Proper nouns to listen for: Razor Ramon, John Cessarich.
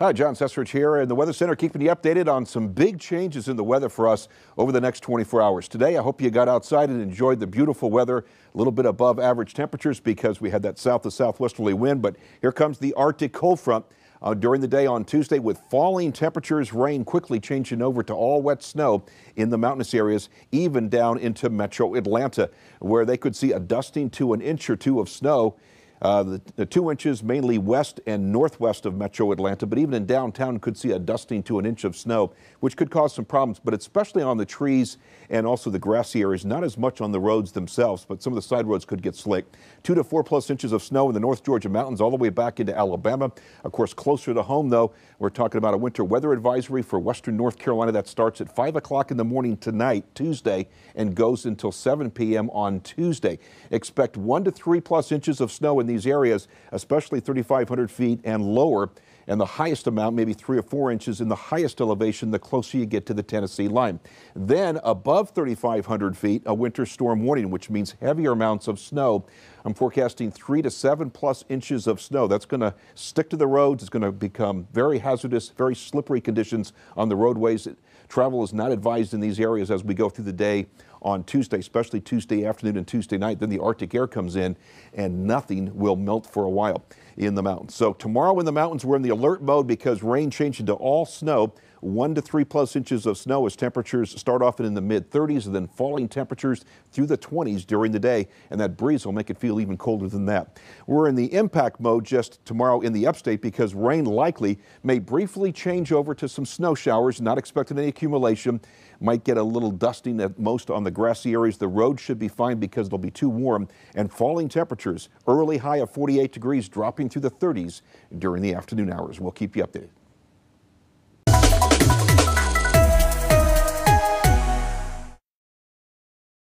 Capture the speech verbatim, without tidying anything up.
Hi, John Cessarich here in the Weather Center, keeping you updated on some big changes in the weather for us over the next twenty-four hours. Today, I hope you got outside and enjoyed the beautiful weather, a little bit above average temperatures because we had that south to southwesterly wind, but here comes the Arctic cold front uh, during the day on Tuesday with falling temperatures, rain quickly changing over to all wet snow in the mountainous areas, even down into metro Atlanta, where they could see a dusting to an inch or two of snow. Uh, the, the two inches mainly west and northwest of metro Atlanta, but even in downtown could see a dusting to an inch of snow, which could cause some problems, but especially on the trees and also the grassy areas, not as much on the roads themselves, but some of the side roads could get slick. Two to four plus inches of snow in the North Georgia mountains all the way back into Alabama. Of course, closer to home, though, we're talking about a winter weather advisory for western North Carolina that starts at five o'clock in the morning tonight, Tuesday, and goes until seven p m on Tuesday. Expect one to three plus inches of snow in the these areas, especially thirty-five hundred feet and lower, and the highest amount maybe three or four inches in the highest elevation the closer you get to the Tennessee line. Then above thirty-five hundred feet, a winter storm warning, which means heavier amounts of snow. I'm forecasting three to seven plus inches of snow. That's going to stick to the roads. It's going to become very hazardous, very slippery conditions on the roadways. Travel is not advised in these areas as we go through the day on Tuesday, especially Tuesday afternoon and Tuesday night. Then the Arctic air comes in and nothing will melt for a while in the mountains. So tomorrow in the mountains, we're in the alert mode because rain changed into all snow. One to three plus inches of snow as temperatures start off in the mid thirties and then falling temperatures through the twenties during the day. And that breeze will make it feel even colder than that. We're in the impact mode just tomorrow in the upstate because rain likely may briefly change over to some snow showers. Not expecting any accumulation. Might get a little dusting at most on the grassy areas. The road should be fine because it'll be too warm, and falling temperatures, early high of forty-eight degrees, dropping through the thirties during the afternoon hours. We'll keep you updated.